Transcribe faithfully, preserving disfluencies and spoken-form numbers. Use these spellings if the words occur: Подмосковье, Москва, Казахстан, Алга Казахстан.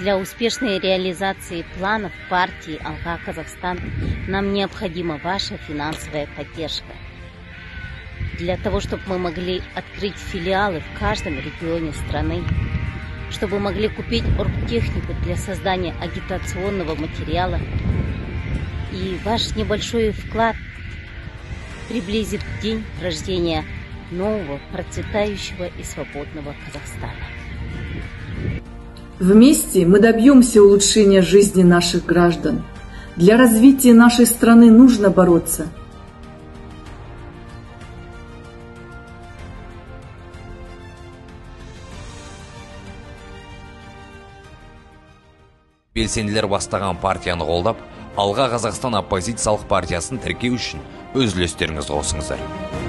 Для успешной реализации планов партии «Алга Казахстан» нам необходима ваша финансовая поддержка. Для того, чтобы мы могли открыть филиалы в каждом регионе страны, чтобы могли купить оргтехнику для создания агитационного материала. И ваш небольшой вклад приблизит день рождения нового, процветающего и свободного Казахстана. Вместе мы добьемся улучшения жизни наших граждан. Для развития нашей страны нужно бороться. Белсенділер бастаған партияны қолдап, Алға Қазақстан оппозициялық партиясын тіркеу үшін өз үлестеріңізді қосыңыздар.